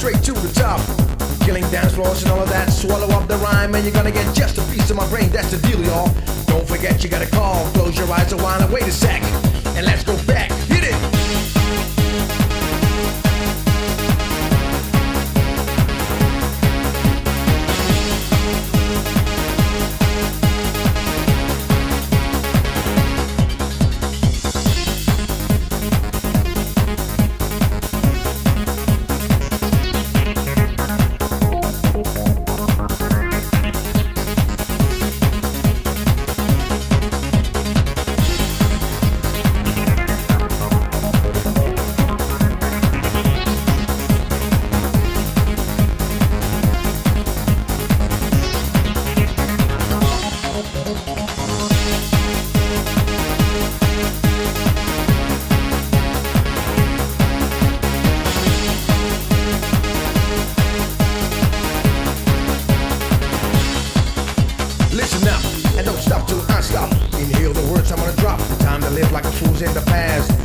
straight to the top. Killing dance floors and all of that. Swallow up the rhyme and you're gonna get just a piece of my brain. That's the deal, y'all. Don't forget you gotta call. Close your eyes a while and wait a sec. And let's go back. Hit it. Listen up, and don't stop till I stop. Inhale the words I'm gonna drop. Time to live like the fools in the past.